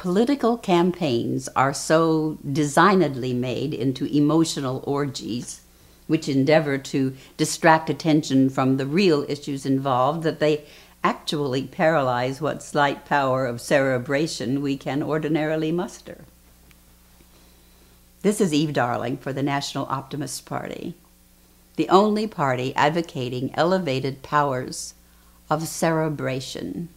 Political campaigns are so designedly made into emotional orgies, which endeavor to distract attention from the real issues involved, that they actually paralyze what slight power of cerebration we can ordinarily muster. This is Eve Darling for the National Optimists Party, the only party advocating elevated powers of cerebration.